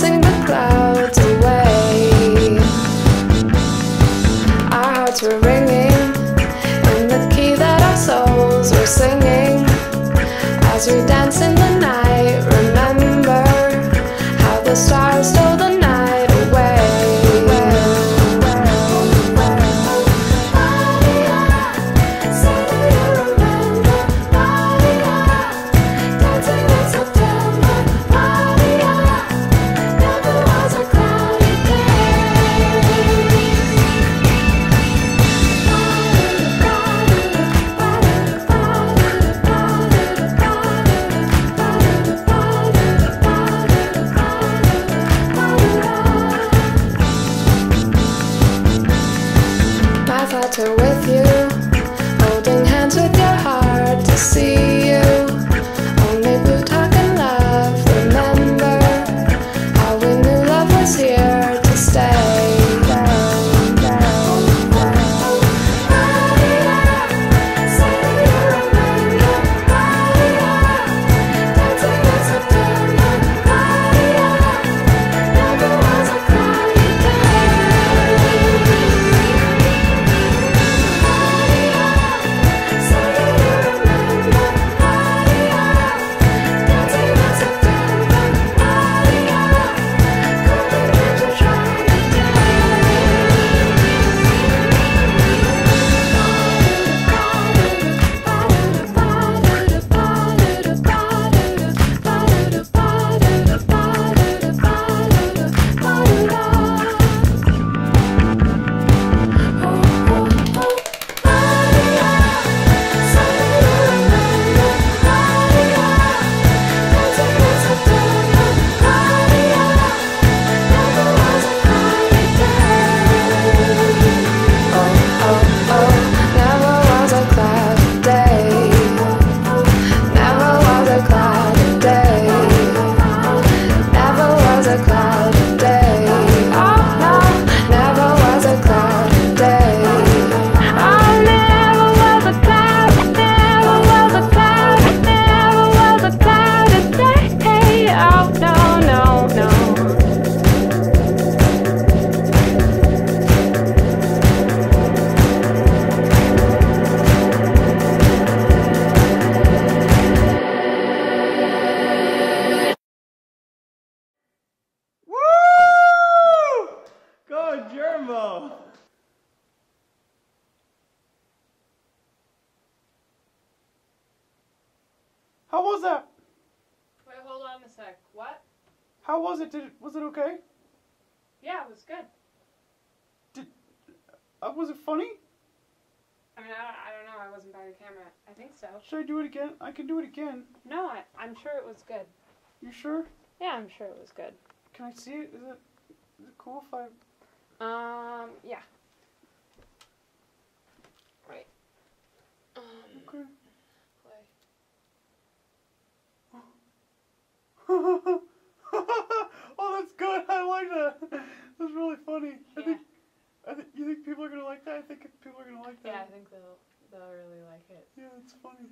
melting the clouds away. Our hearts were ringing in the key that our souls were singing as we danced in the night. Remember how the stars stole the night away. Thoughts are with you, holding hands with your heart to see you. Only blue talk and love. Remember how we knew love was here to stay. Germo! How was that? Wait, hold on a sec. What? How was it? Was it okay? Yeah, it was good. Was it funny? I mean, I don't know. I wasn't by the camera. I think so. Should I do it again? I can do it again. No, I'm sure it was good. You sure? Yeah, I'm sure it was good. Can I see it? Is it cool if I... Yeah. Right. Okay. Play. Oh, that's good. I like that. That's really funny. Yeah. I think you think people are gonna like that? I think people are gonna like that. Yeah, I think they'll really like it. Yeah, it's funny.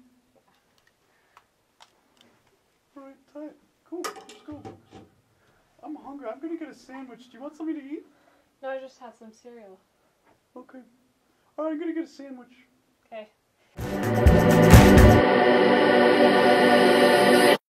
Yeah. Right, tight. Cool. Let's go. I'm hungry. I'm gonna get a sandwich. Do you want something to eat? No, I just had some cereal. Okay. Alright, I'm gonna get a sandwich. Okay.